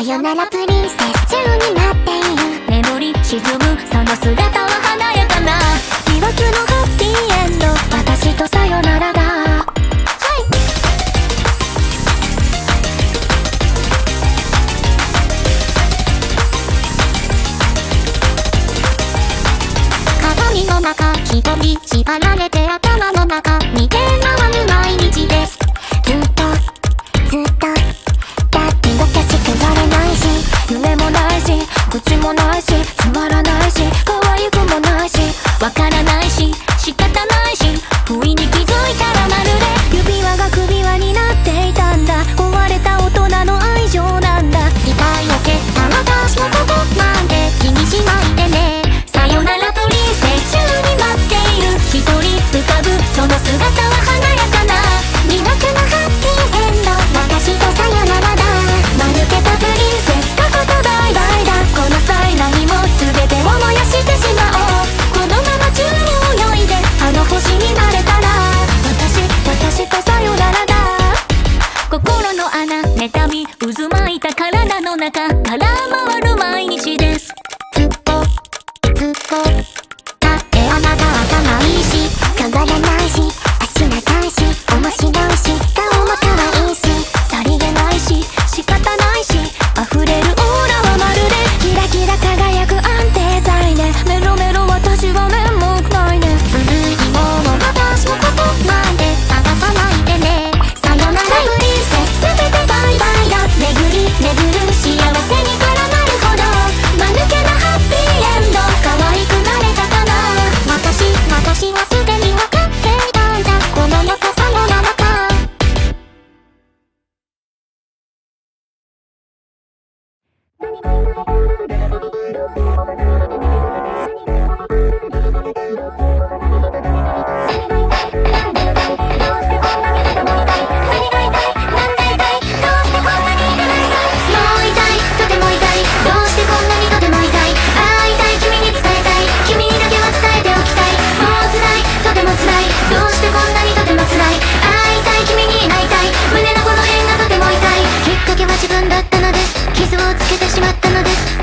さよならプリンセス中になっている。眠り沈むその姿は華やかな疑惑のハッピーエンド、私とさよならだ。鏡の中一人縛られて頭の中見て回る毎日です。ずっとだってロケしくなれないし、夢もないし、口もないし、つまらないし、可愛くもないし、わからないし、仕方ないし、不意に気づいたらまるで指輪が首輪になっていたんだ。壊れた大人の愛情なんだ。理解を蹴った私のことなんて気にしないでね。さよならプリンセス中に待っている。一人浮かぶその姿は華やかな魅力のハッピーエンド、私とさよならだ。まぬけたプリンセス過去とバイバイだ。この際何も全てを燃やしてしまおう。このまま宙に泳いであの星になれたら、私とさよならだ。心の穴妬み渦巻いた体の中空回る毎日です。ずっとだってあなた頭いいし、変わらないし、足長いし、面白いし、顔も可愛いし、さりげないし、仕方ないし、溢れるオーラはまるでキラキラ輝く安定剤ね。メロメロ私は面目ないね。古いもの私のことなんて探さないでね。さよならプリンセス全てバイバイだ。巡り巡る幸せに絡まるほど間抜けなハッピーエンド、可愛くなれたかな。私はすでに分かっていたんだ。この世とさよならか。自分だったのです。傷をつけてしまったのです。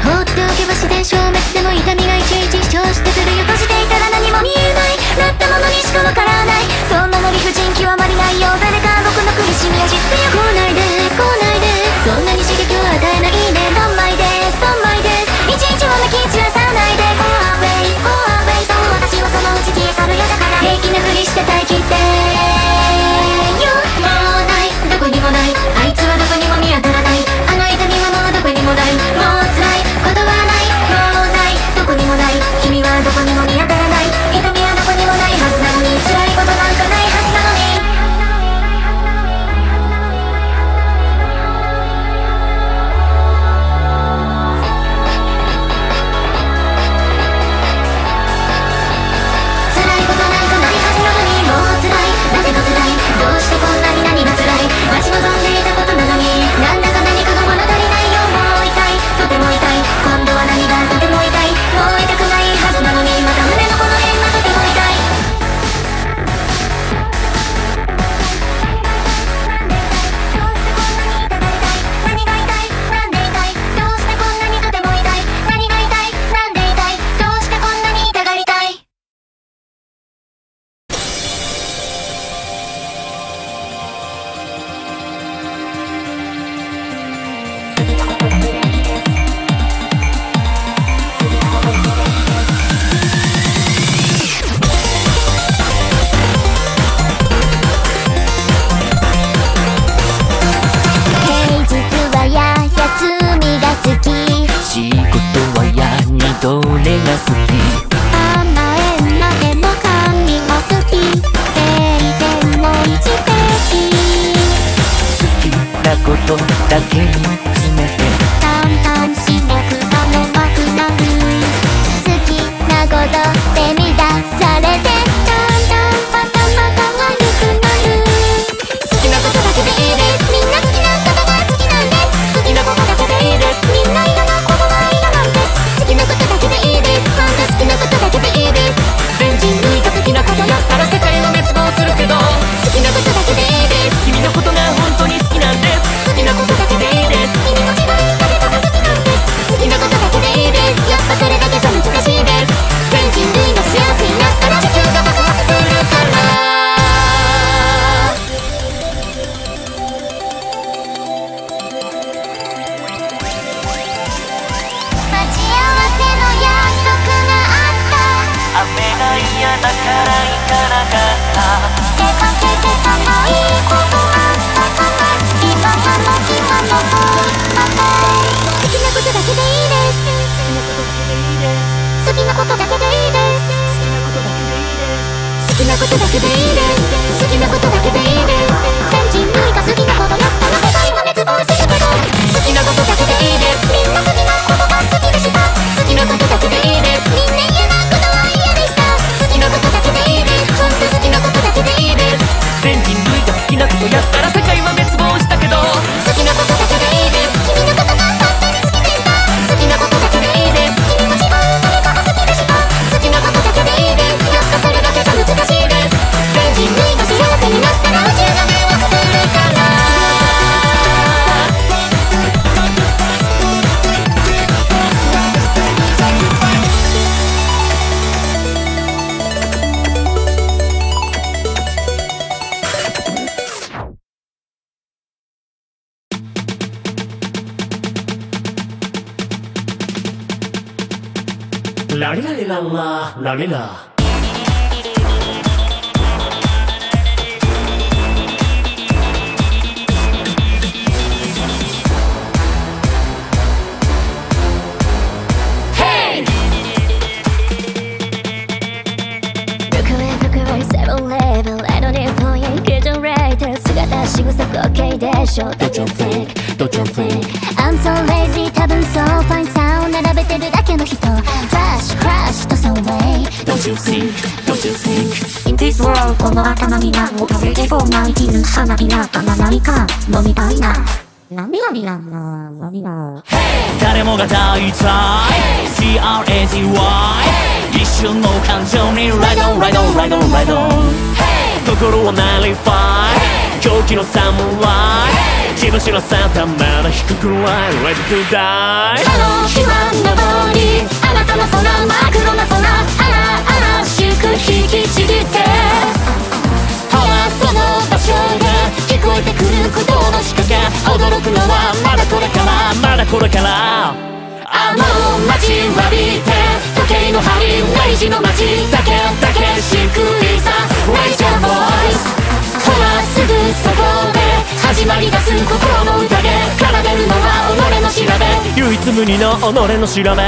目が嫌だから行かなかった。出かけてたないことなんだから今やの暇の分また好きなことだけでいいです、好きなことだけでいいです、好きなことだけでいいです、好きなことだけでいいです、好きなことだけでいいです。先人類が好きなことだったら世界は滅亡するけど、好きなことだけでいいです。みんな好きなことが好きでした。好きなことだけでいいです。みんな嫌なことは嫌でした。好きなことだけでいいです。ほんと好きなことだけでいいです。先人類が好きなことやったら世界は滅亡したけど、好きなことだけでいいです。君のことがとっても好きでした。好きなことだけでいいです。君の自分のことが好きでした。好きなことだけでいいです。やっぱそれだけじゃ難しいです。先人類が幸せになったら宇宙が迷惑するから。ラリラリラララリラ。Okay, that's all. Don't you think? I'm so lazy, 多分 so fine sound 並べてるだけの人 Crash, to some way. Don't you think? In this world, この頭になんおかげでもない犬花火なんか何か飲みたいな涙誰もが大体 CRAGY 一瞬の感情に Ride on 心は95狂気のサムライ気分知らさたまだ低くらい Ready to die この日は昇りあなたの空真っ黒な空荒々しく引きちぎってほらその場所が聞こえてくる鼓動の仕掛け驚くのはまだこれからあの街はびて時計の針レイジの街だけしくいざ Raise your voiceほらすぐそこで始まりだす心の宴奏でるのは己の調べ唯一無二の己の調べ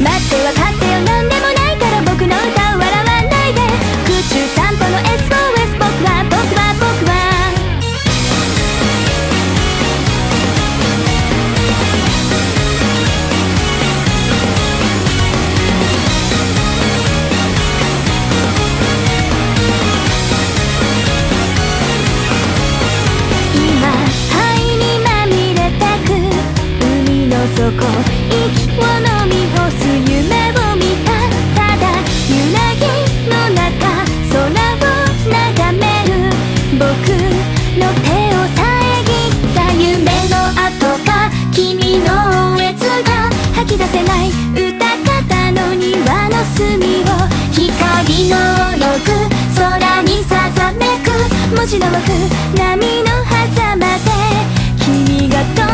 って分かってよ、なんでもないから僕の歌を笑わないで。空中散歩の SOS、 僕は息を飲み干す夢を見た。ただ揺らぎの中空を眺める僕の手を遮った。夢の跡が君の嗚咽が吐き出せない歌方の庭の隅を光の泳ぐ空にさざめく文字の枠波の狭間で君が遠の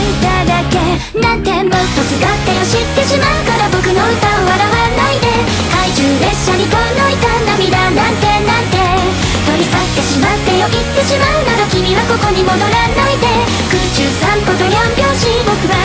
いた。なんてもっとすがってよ、知ってしまうから僕の歌を笑わないで。怪獣列車にこのいた涙なんて取り去ってしまってよ。言ってしまうなら君はここに戻らないで。空中散歩と4拍子、僕は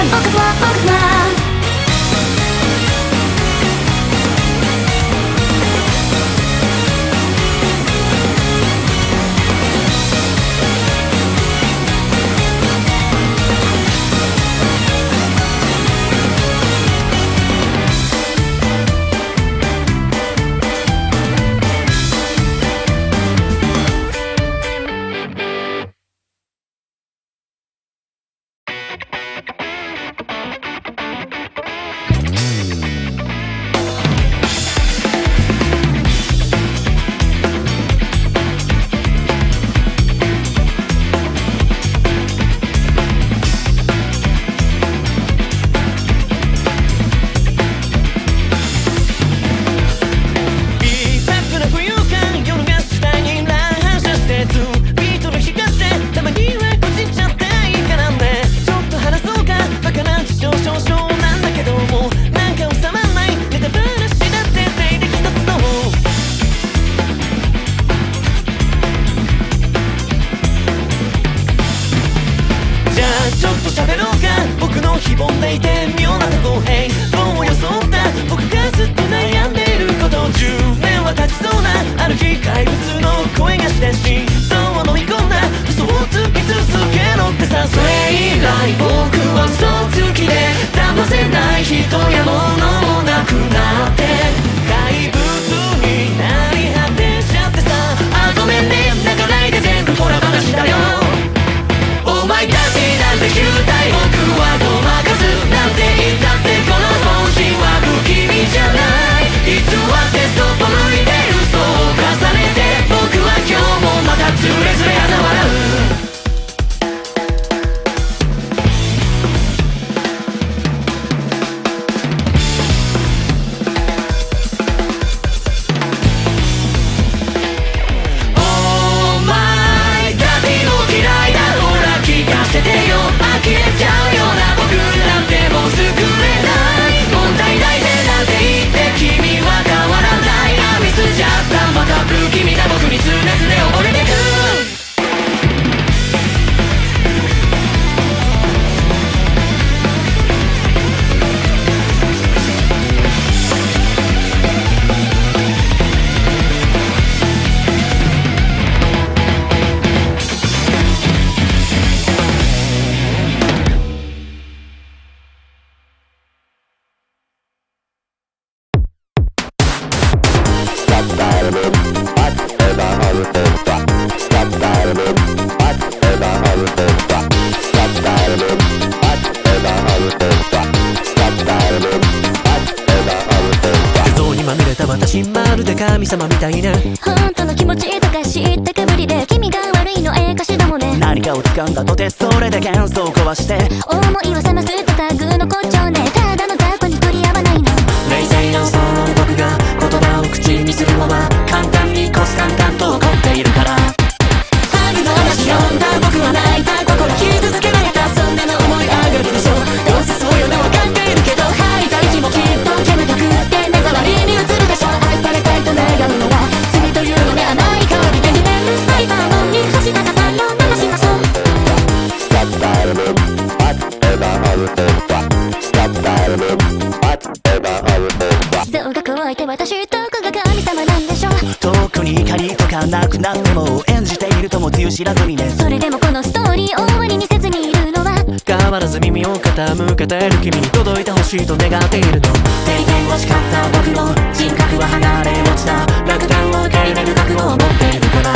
だってもう演じているともつゆ知らずにね。それでもこのストーリー終わりにせずにいるのは変わらず耳を傾けてる君に届いてほしいと願っているの。停戦惜しかった僕も人格は離れ落ちた落胆を受け入れる覚悟を持ってるから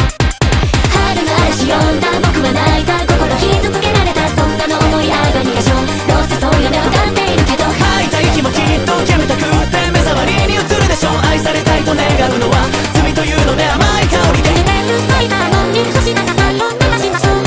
春の嵐呼んだ僕は泣いた心傷つけられたそんなの思い合いが逃がしょどうせそうよね歌っているけど吐いた息もきっと煙たくって目障りに映るでしょう。愛されたいと願うのは罪というので甘い香りで夢うさいたのに星高さよ流しましょう。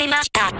れました。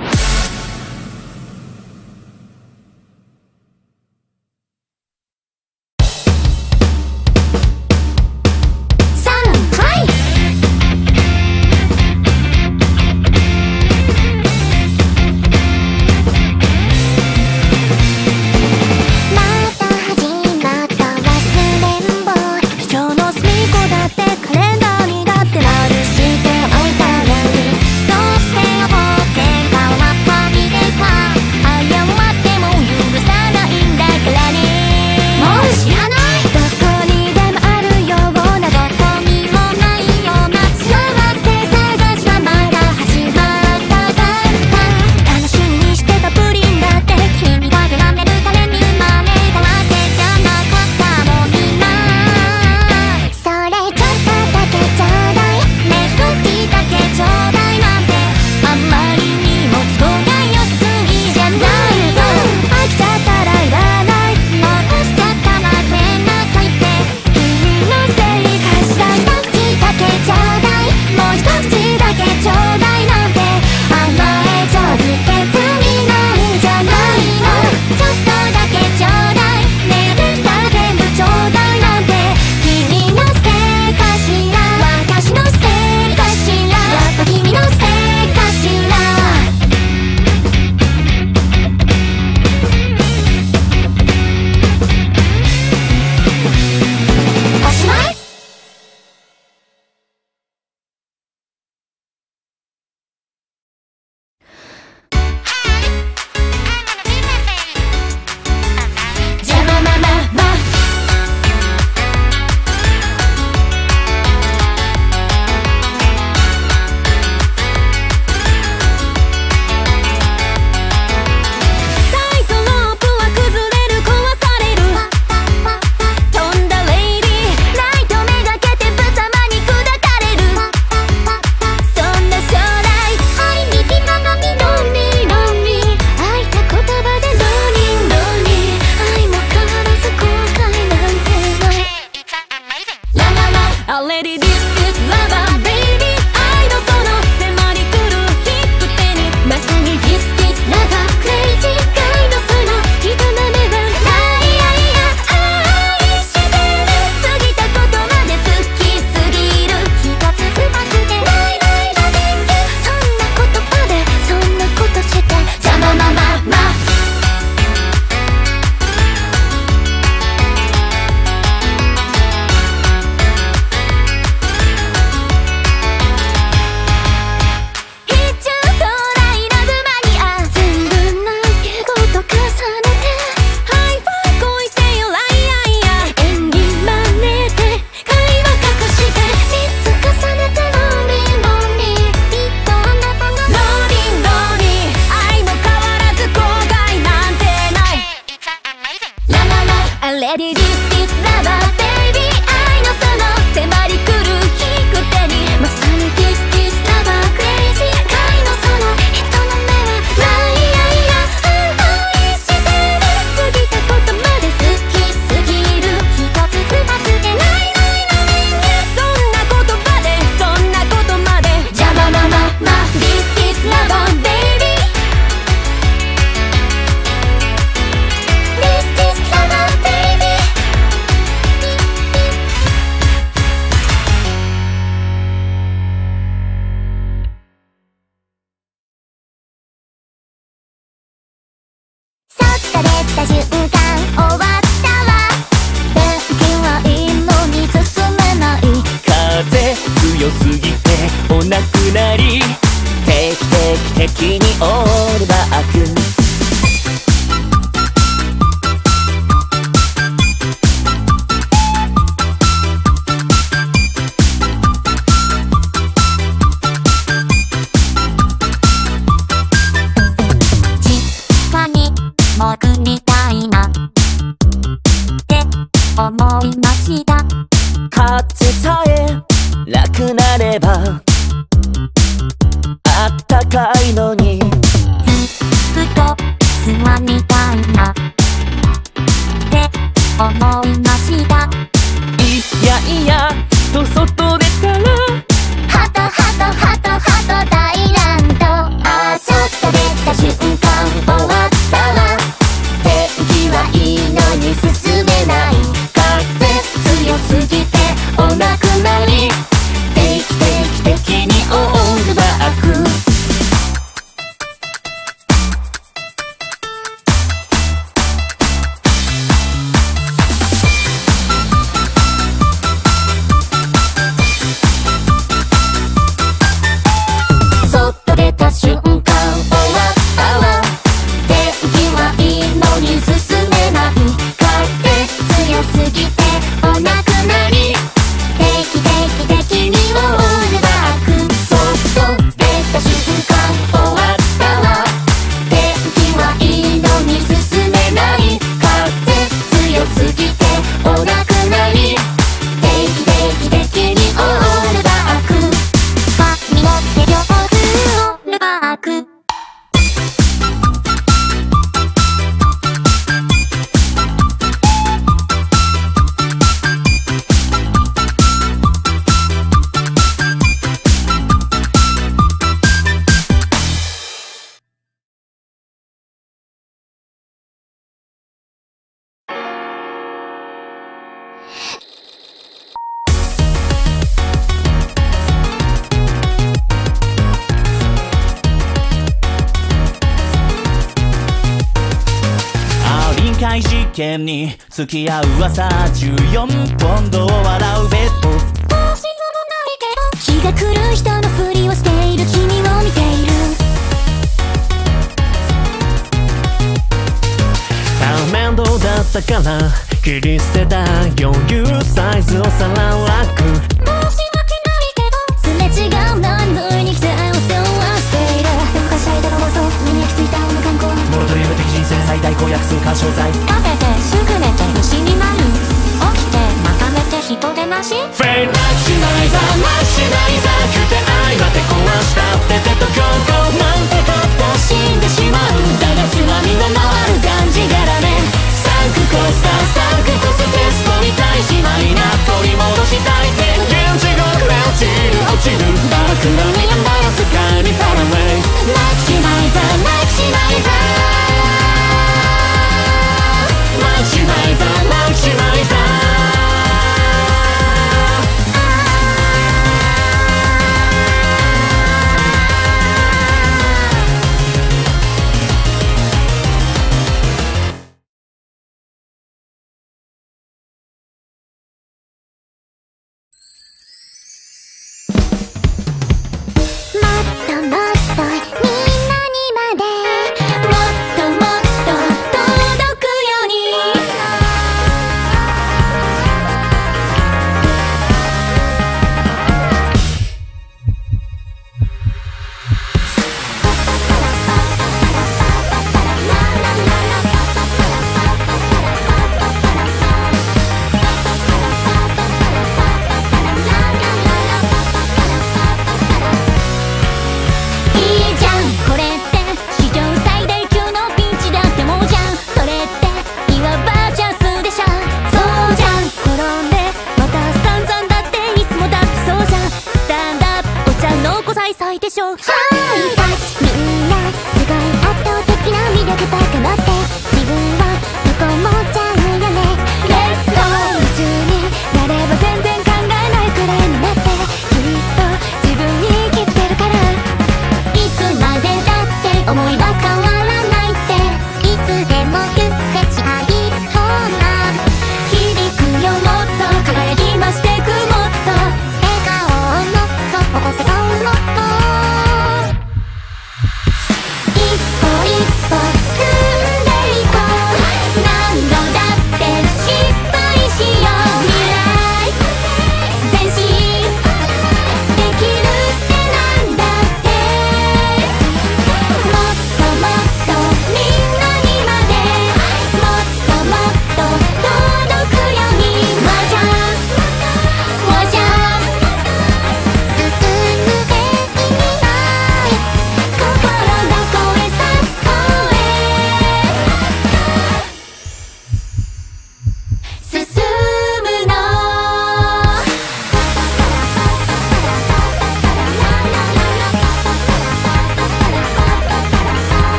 外出たら、はとはとはとはと大乱闘。試験に付き合う朝14ポンドを笑うベッド。どうしようもないけど気が狂う人のふりをしている君を見ている。タメンドだったから切り捨てた余裕サイズをさらわく。申し訳ないけどすれ違う何のに期待を背負わせている。どうかしたいだろうぞ目に焼き付いたこの観光。モロトリブ的人生最大公約数干渉罪。人でなし Fade like しないざ like しないざくて愛はて壊したっててと Go Go なんてたった死んでしまう。だがつまみの回る感じがらめん。サンクコスターサンクコステストみたいしまいな取り戻したいって現地獄へ落ちる落ちるバラクラに頑張らずかに Far away like しないざ like しないざ like しないざ like しないざ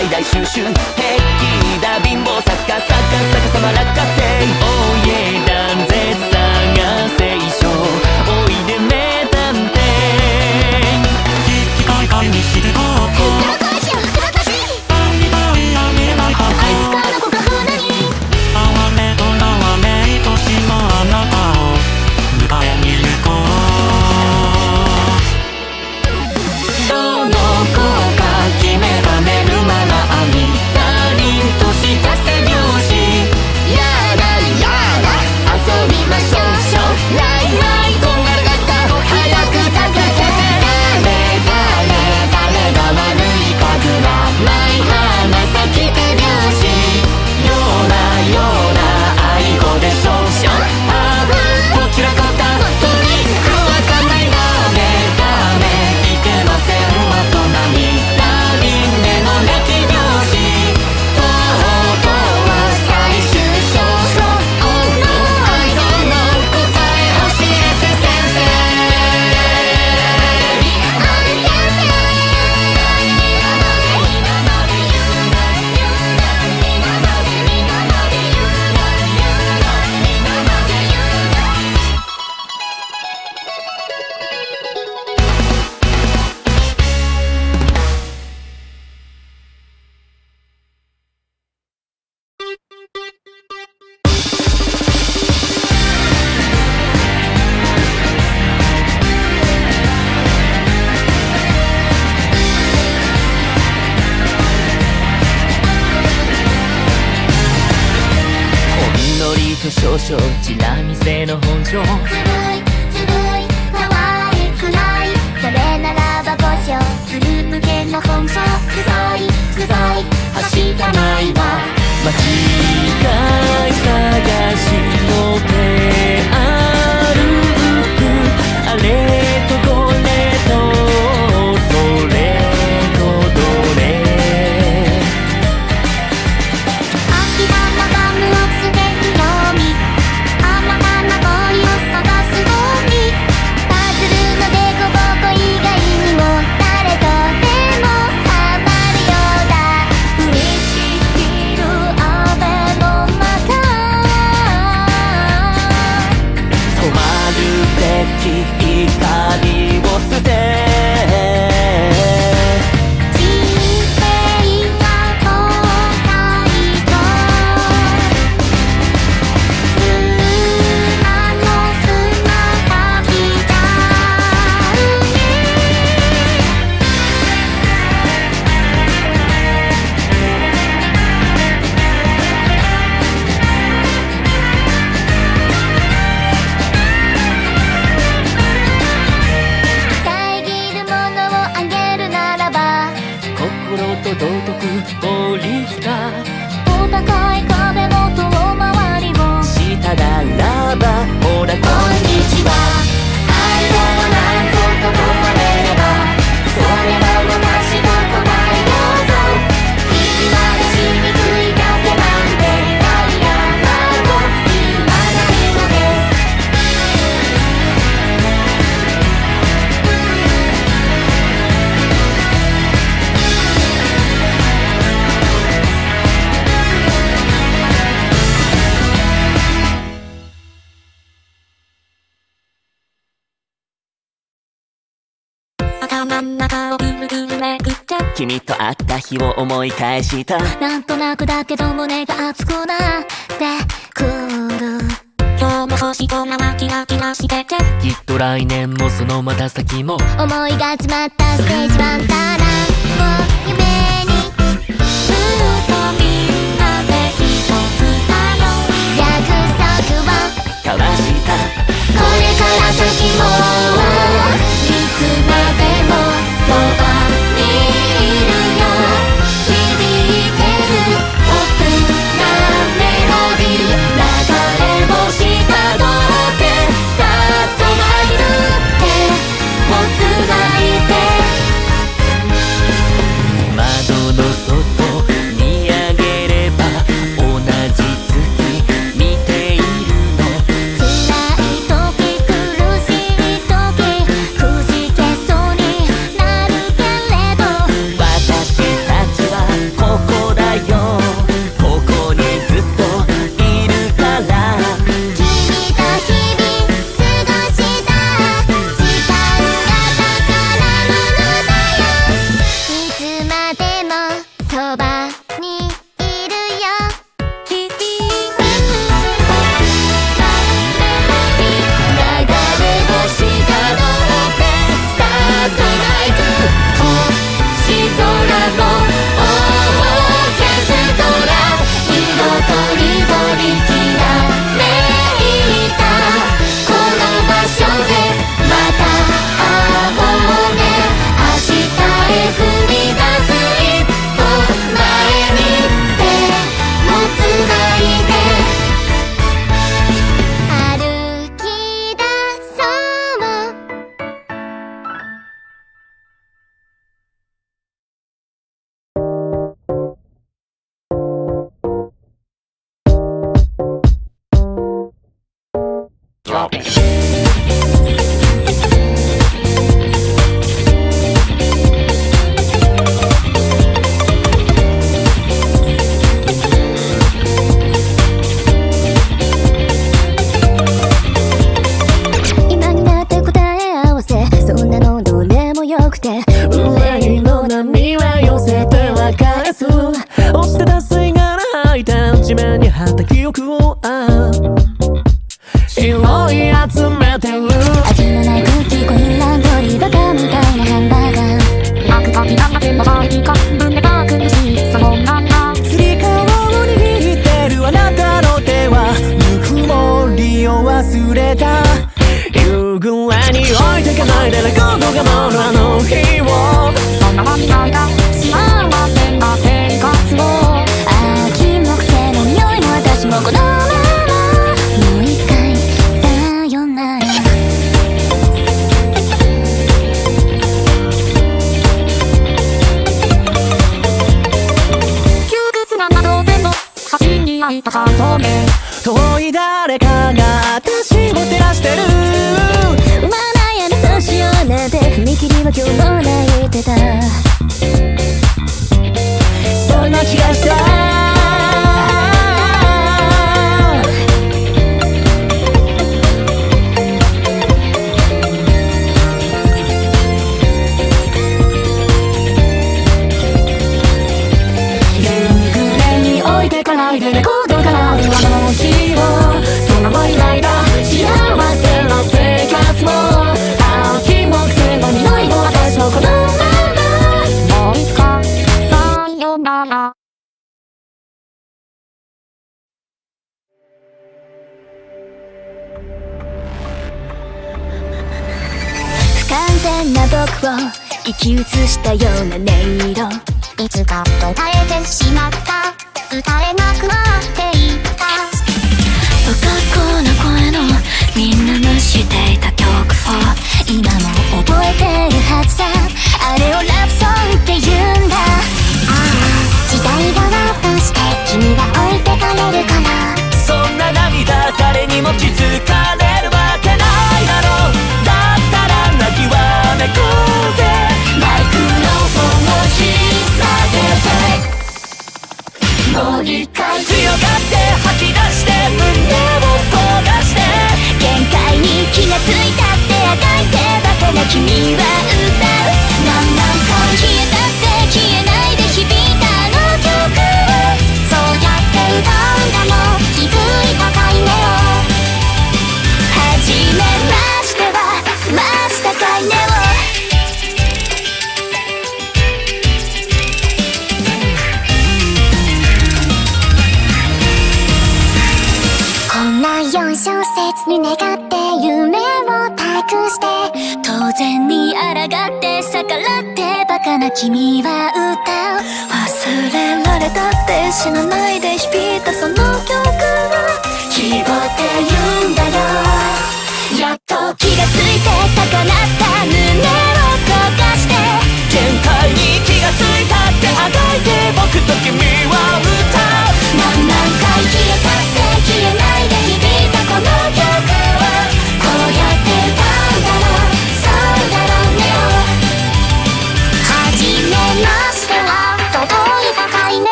大大収集平気だ貧乏サッカーサッカー逆さま落花生おいえ断絶探せ一生おいで名探偵きっきかいかいにしてこうと君と会った日を思い返したなんとなくだけど胸が熱くなってくる今日も星空はキラキラしててきっと来年もそのまた先も思いが詰まったステージワンダーランドを夢にずっとみんなで一つだよ約束を交わしたこれから先もいつまでもそば Drop it.「頭は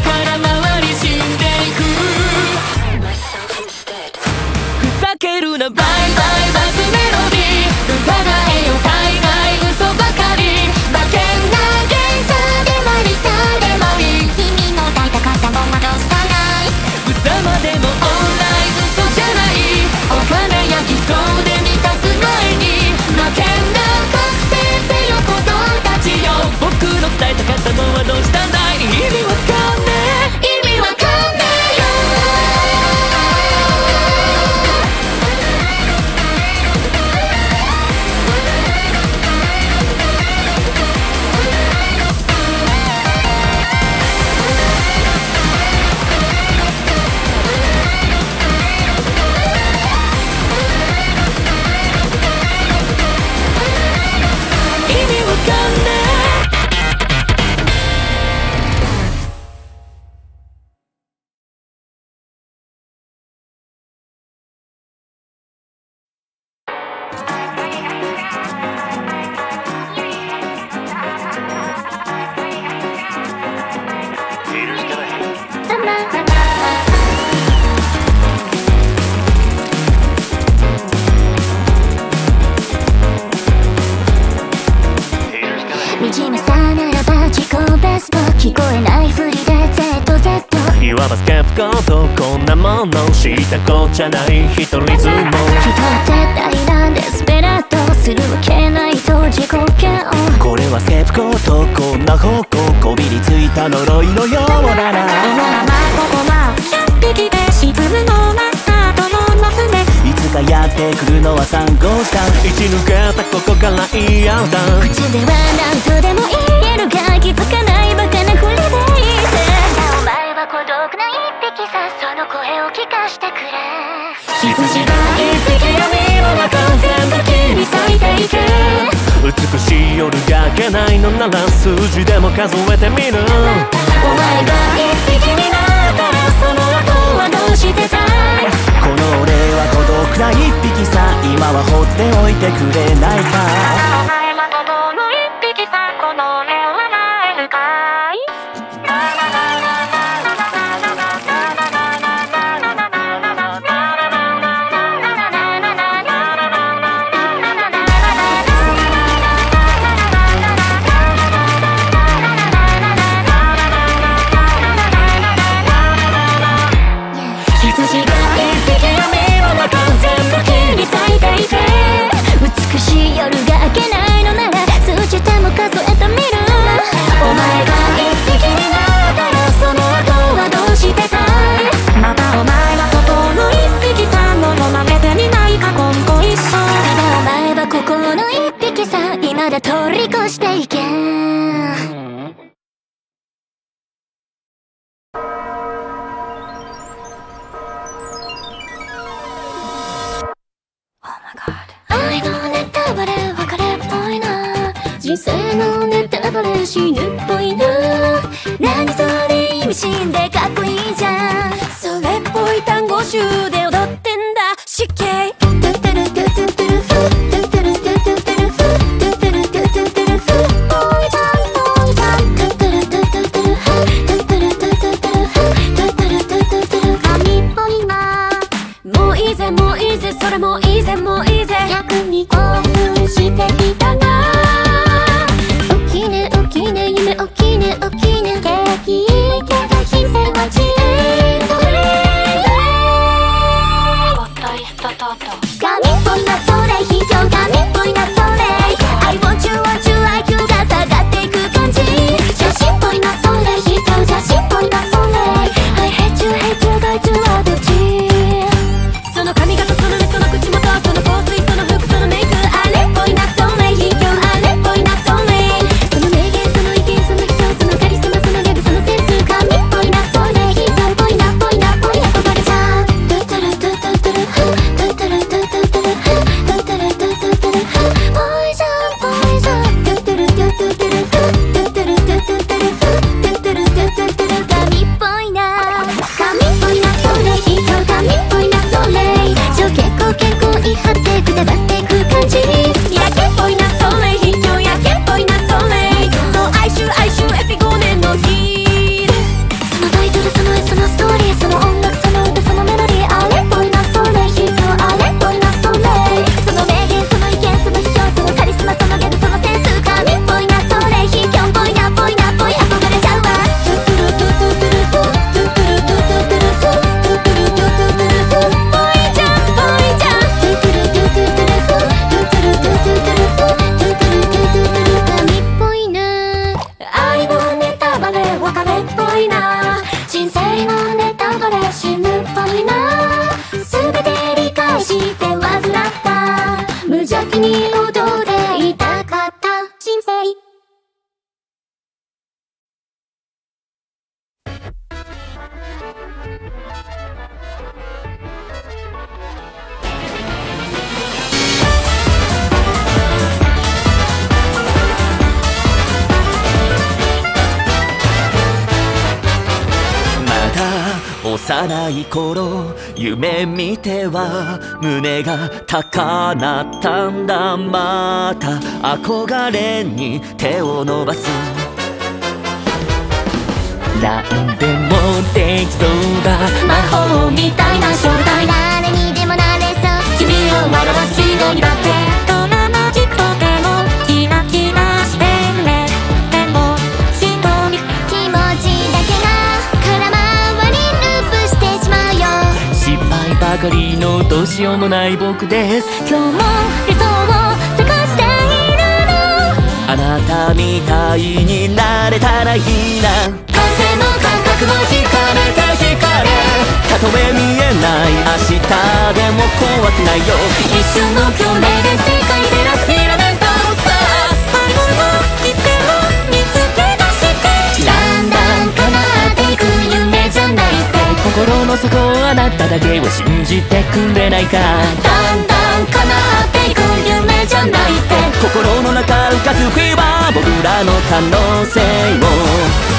空回りなバイバイバズメロディー、歌えよ海外嘘ばかり、馬券投げ下げまり、君の抱いた肩も戻さない、嘘までもオーライ嘘じゃない、お金や偽装で満たす前に馬券が覚醒せよ子供たちよ、僕の伝えた肩もはどうしたんだい、意味わかんねえ、意味わかんねえじゃない一人ずつも人って大乱でスペラートするわけないと自己嫌悪、これはセーフコート、こんな方向こびりついた呪いのようだな、ここは100匹で沈むの待ったとのなすね、いつかやってくるのは3号さん、一抜けたここから言い合うさん、口では何とでも言えるが気づかないバカなふりでいて、お前は孤独な一匹さ、その声を聞かしてくれ、羊が一匹闇の中全部君咲いていけ、美しい夜が明けないのなら数字でも数えてみる、お前が一匹になったらその後はどうしてさ、この俺は孤独な一匹さ、今は放っておいてくれないか、お前は孤独の一匹さ、この俺はないのか、美しい夜が明けないのなら数字でも数えてみる、お前が一匹になったらその後はどうしてたい、またお前は孤独の一匹さ、ものまねてみないか今後一生、ただお前はここの一匹さ、今だ通り越していけ、人生のネタバレ死ぬっぽいな、何それ意味深でかっこいいじゃん、それっぽい単語集で踊ってんだしっけ先に踊っていたかった人生。幼い頃夢見ては胸が高鳴ったんだ。また憧れに手を伸ばす。何でもできそうだ、魔法みたいな正体。誰にでもなれそう、君を笑わすようにだって。どんなマジックとでもキラキラしてるね。でも人に気持ちだけがばかりのどうしようもない僕です。今日も理想を探しているの。あなたみたいになれたらいいな。歓声の感覚も惹かれて惹かれ、たとえ見えない明日でも怖くないよ。一瞬の共鳴で世界照らすフィラメントさあ、最後の一点を見つけ出して、だんだん叶っていく夢じゃないって。心の底をあなただけを信じてくれないか。だんだん叶っていく夢じゃないって。心の中浮かずフィーバー、僕らの可能性を。「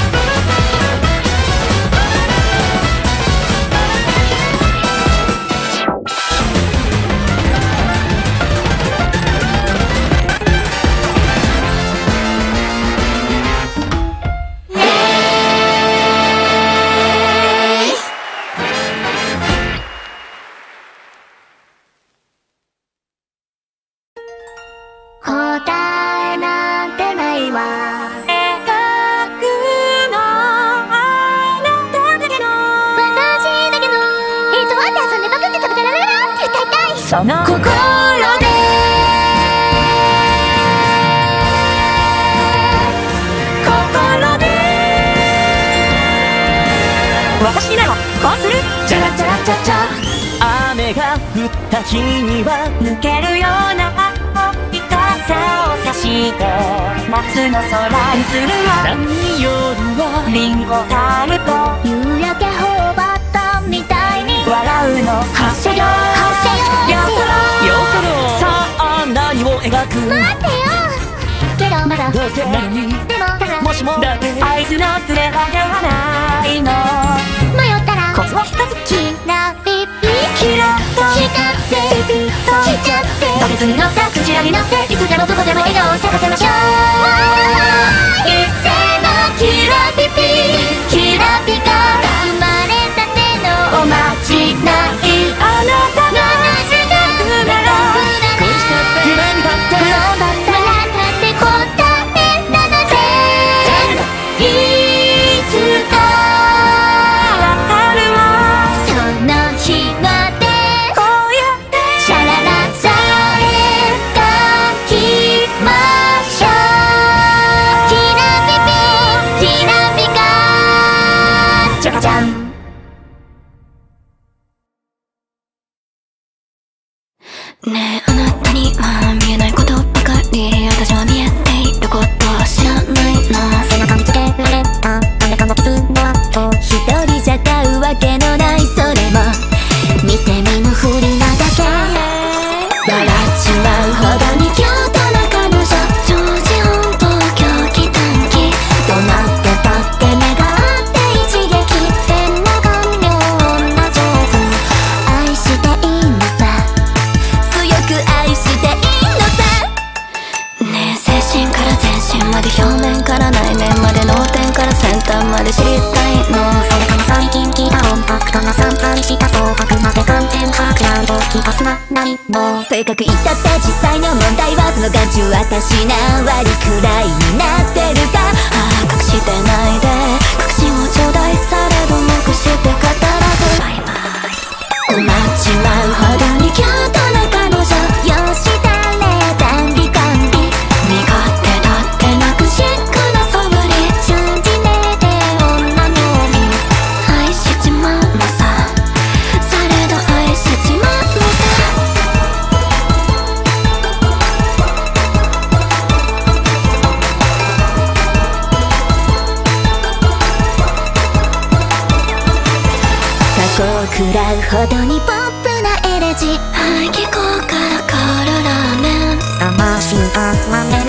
食らうほどにポップなエレジー、排気口から凍るラーメン、甘しんをまめる恋でも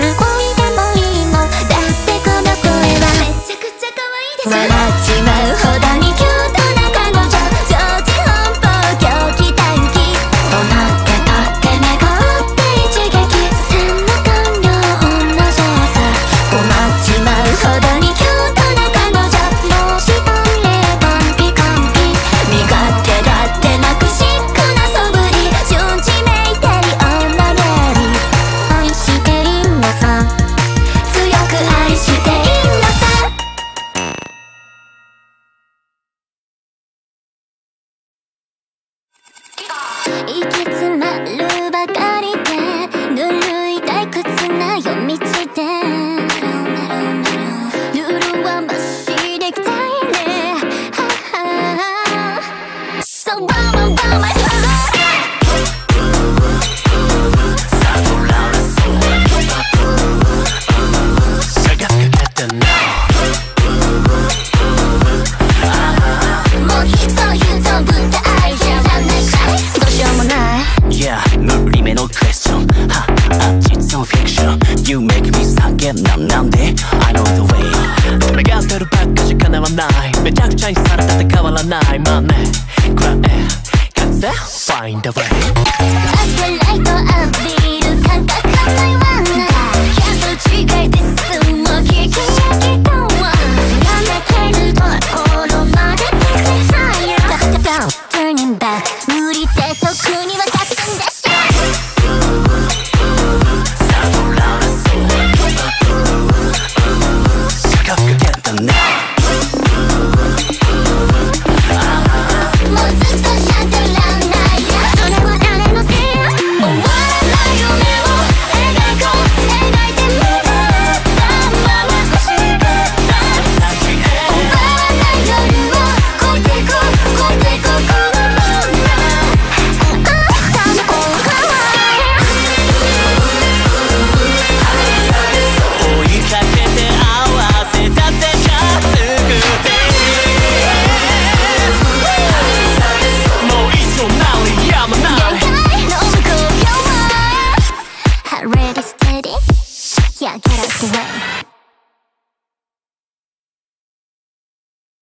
いいの、だってこの声はめちゃくちゃ可愛いでしょ、笑っちまうほどにキュートな彼女、常時奔放狂気短期、思ってとってめぐって一撃、洗脳完了女上手、困っちまうほどにキュート